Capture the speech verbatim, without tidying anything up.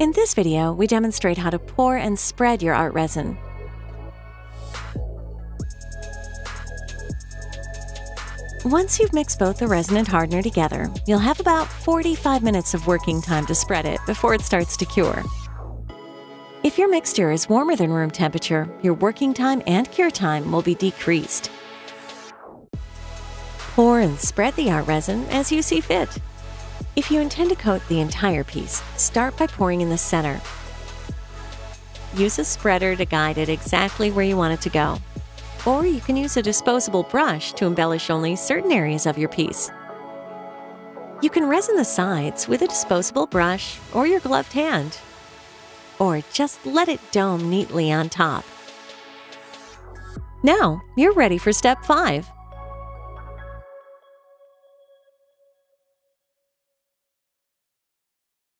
In this video, we demonstrate how to pour and spread your art resin. Once you've mixed both the resin and hardener together, you'll have about forty-five minutes of working time to spread it before it starts to cure. If your mixture is warmer than room temperature, your working time and cure time will be decreased. Pour and spread the art resin as you see fit. If you intend to coat the entire piece, start by pouring in the center. Use a spreader to guide it exactly where you want it to go. Or you can use a disposable brush to embellish only certain areas of your piece. You can resin the sides with a disposable brush or your gloved hand. Or just let it dome neatly on top. Now, you're ready for step five.